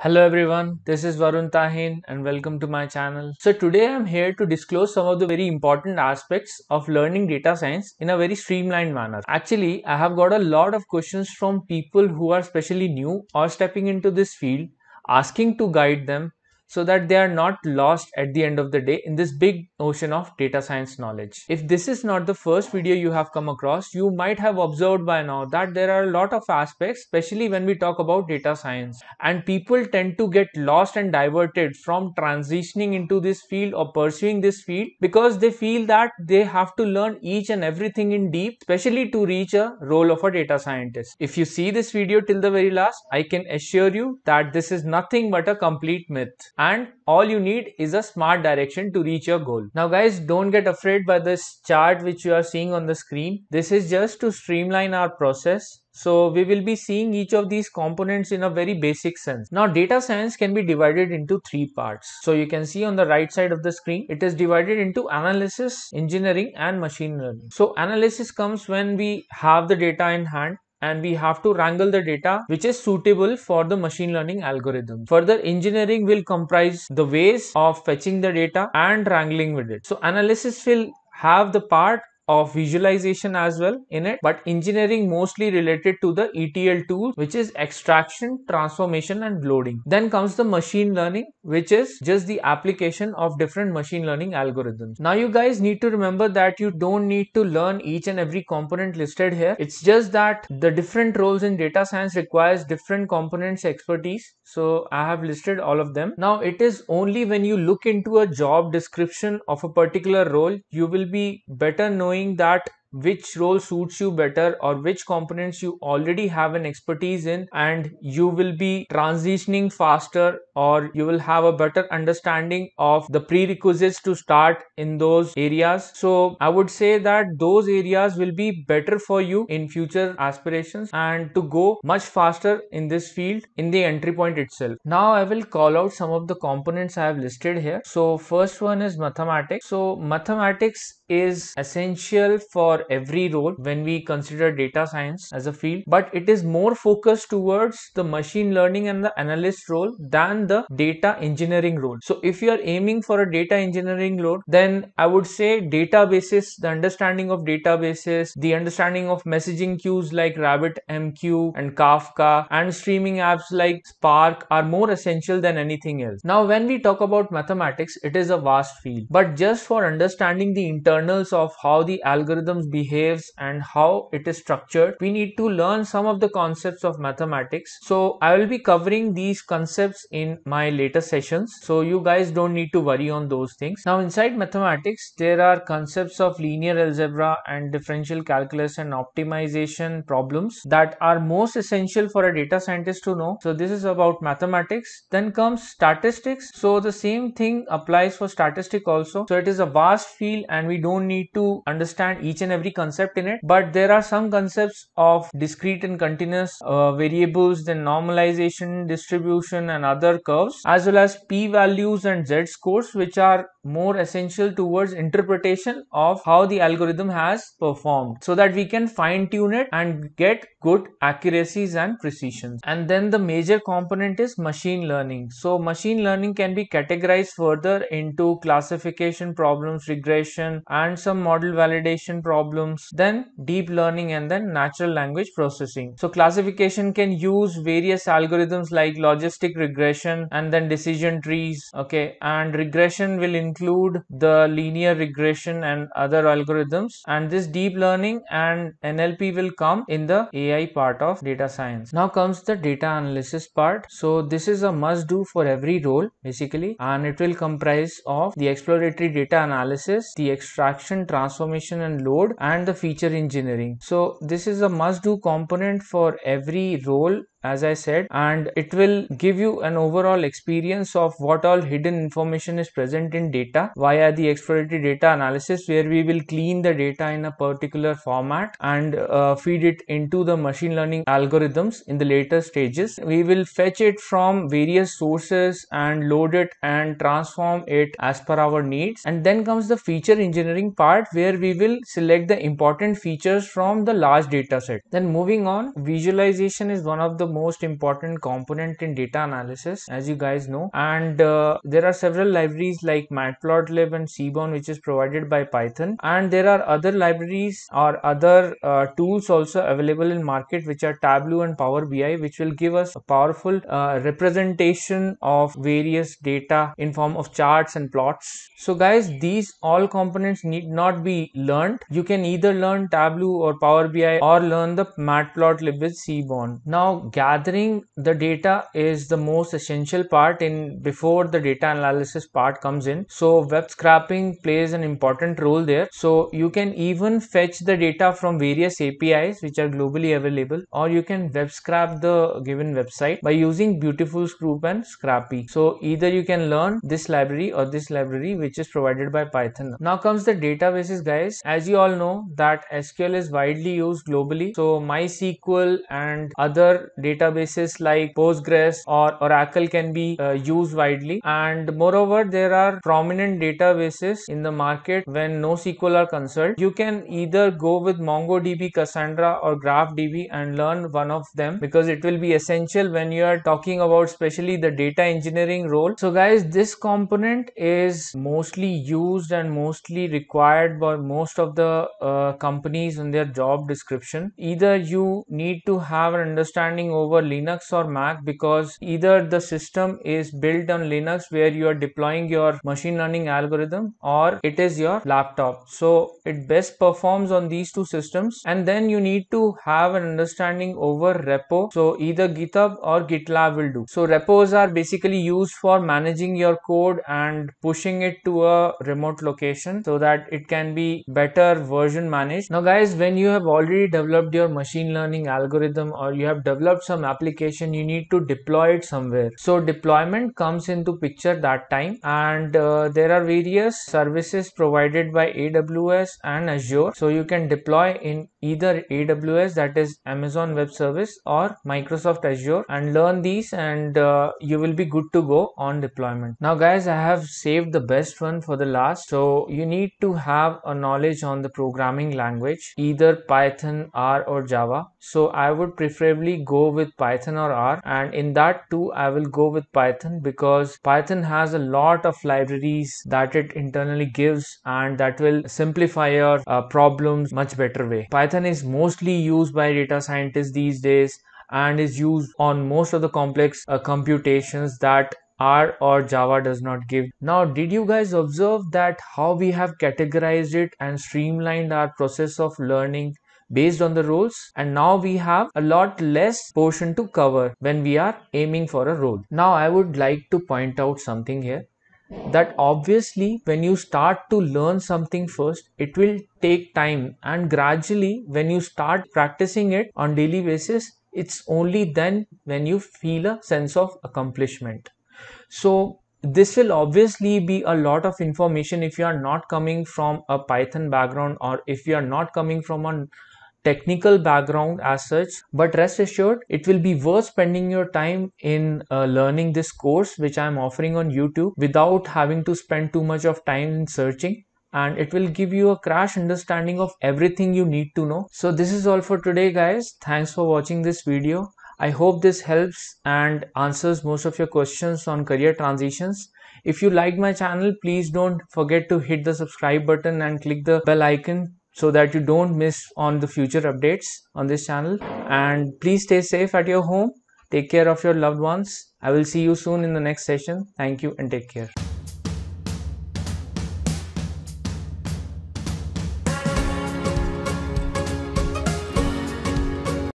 Hello everyone, this is Varun Tahin and welcome to my channel. So today I'm here to disclose some of the very important aspects of learning data science in a very streamlined manner. Actually, I have got a lot of questions from people who are especially new or stepping into this field, asking to guide them so that they are not lost at the end of the day in this big ocean of data science knowledge. If this is not the first video you have come across, you might have observed by now that there are a lot of aspects, especially when we talk about data science, and people tend to get lost and diverted from transitioning into this field or pursuing this field because they feel that they have to learn each and everything in deep, especially to reach a role of a data scientist. If you see this video till the very last, I can assure you that this is nothing but a complete myth. And all you need is a smart direction to reach your goal. Now guys, don't get afraid by this chart which you are seeing on the screen. This is just to streamline our process. So we will be seeing each of these components in a very basic sense. Now data science can be divided into three parts. So you can see on the right side of the screen, it is divided into analysis, engineering and machine learning. So analysis comes when we have the data in hand and we have to wrangle the data which is suitable for the machine learning algorithm. Further, engineering will comprise the ways of fetching the data and wrangling with it. So analysis will have the part of visualization as well in it, but engineering mostly related to the ETL tools, which is extraction, transformation and loading. Then comes the machine learning, which is just the application of different machine learning algorithms. Now you guys need to remember that you don't need to learn each and every component listed here. It's just that the different roles in data science requires different components expertise. So I have listed all of them. Now it is only when you look into a job description of a particular role, you will be better knowing that which role suits you better or which components you already have an expertise in, and you will be transitioning faster or you will have a better understanding of the prerequisites to start in those areas. So I would say that those areas will be better for you in future aspirations and to go much faster in this field in the entry point itself. Now I will call out some of the components I have listed here. So first one is mathematics. So mathematics is essential for every role when we consider data science as a field, but it is more focused towards the machine learning and the analyst role than the data engineering role. So if you are aiming for a data engineering role, then I would say databases, the understanding of databases, the understanding of messaging queues like RabbitMQ and Kafka and streaming apps like Spark are more essential than anything else. Now when we talk about mathematics, it is a vast field, but just for understanding the internals of how the algorithms behaves and how it is structured, we need to learn some of the concepts of mathematics. So I will be covering these concepts in my later sessions, so you guys don't need to worry on those things. Now inside mathematics, there are concepts of linear algebra and differential calculus and optimization problems that are most essential for a data scientist to know. So this is about mathematics. Then comes statistics. So the same thing applies for statistics also. So it is a vast field and we don't need to understand each and every concept in it, but there are some concepts of discrete and continuous variables, then normalization, distribution and other curves, as well as p-values and z-scores, which are more essential towards interpretation of how the algorithm has performed so that we can fine-tune it and get good accuracies and precisions. And then the major component is machine learning. So machine learning can be categorized further into classification problems, regression and some model validation problems, then deep learning and then natural language processing. So classification can use various algorithms like logistic regression and then decision trees, okay, and regression will include the linear regression and other algorithms, and this deep learning and NLP will come in the AI part of data science. Now comes the data analysis part. So this is a must do for every role basically, and it will comprise of the exploratory data analysis, the extraction, transformation and load and the feature engineering. So this is a must-do component for every role, as I said, and it will give you an overall experience of what all hidden information is present in data via the exploratory data analysis, where we will clean the data in a particular format and feed it into the machine learning algorithms in the later stages. We will fetch it from various sources and load it and transform it as per our needs. And then comes the feature engineering part, where we will select the important features from the large data set. Then moving on, visualization is one of the most important component in data analysis, as you guys know. And there are several libraries like matplotlib and seaborn, which is provided by Python, and there are other libraries or other tools also available in market, which are Tableau and Power BI, which will give us a powerful representation of various data in form of charts and plots. So guys, these all components need not be learned. You can either learn Tableau or Power BI or learn the matplotlib with seaborn. Now gathering the data is the most essential part in before the data analysis part comes in. So web scraping plays an important role there. So you can even fetch the data from various APIs which are globally available, or you can web scrap the given website by using Beautiful Soup and Scrapy. So either you can learn this library or this library, which is provided by Python. Now comes the databases, guys. As you all know that SQL is widely used globally. So MySQL and other databases like Postgres or Oracle can be used widely. And moreover, there are prominent databases in the market when NoSQL are concerned. You can either go with MongoDB, Cassandra or GraphDB and learn one of them, because it will be essential when you are talking about especially the data engineering role. So guys, this component is mostly used and mostly required by most of the companies in their job description. Either you need to have an understanding over Linux or Mac, because either the system is built on Linux where you are deploying your machine learning algorithm, or it is your laptop. So it best performs on these two systems. And then you need to have an understanding over repo. So either GitHub or GitLab will do. So repos are basically used for managing your code and pushing it to a remote location so that it can be better version managed. Now guys, when you have already developed your machine learning algorithm or you have developed some application, you need to deploy it somewhere. So deployment comes into picture that time, and there are various services provided by AWS and Azure. So you can deploy in either AWS, that is Amazon Web Service, or Microsoft Azure, and learn these, and you will be good to go on deployment. Now guys, I have saved the best one for the last. So you need to have a knowledge on the programming language, either Python, R or Java. So I would preferably go with Python or R, and in that too I will go with Python, because Python has a lot of libraries that it internally gives, and that will simplify your problems much better way. Python is mostly used by data scientists these days and is used on most of the complex computations that R or Java does not give. Now, did you guys observe that how we have categorized it and streamlined our process of learning based on the roles? And now we have a lot less portion to cover when we are aiming for a role. Now, I would like to point out something here, that obviously when you start to learn something first, it will take time, and gradually when you start practicing it on daily basis, it's only then when you feel a sense of accomplishment. So this will obviously be a lot of information if you are not coming from a Python background, or if you are not coming from a technical background as such. But rest assured, it will be worth spending your time in learning this course which I am offering on YouTube, without having to spend too much of time in searching, and it will give you a crash understanding of everything you need to know. So this is all for today, guys. Thanks for watching this video. I hope this helps and answers most of your questions on career transitions. If you like my channel, please don't forget to hit the subscribe button and click the bell icon so that you don't miss on the future updates on this channel. And please stay safe at your home. Take care of your loved ones. I will see you soon in the next session. Thank you and take care.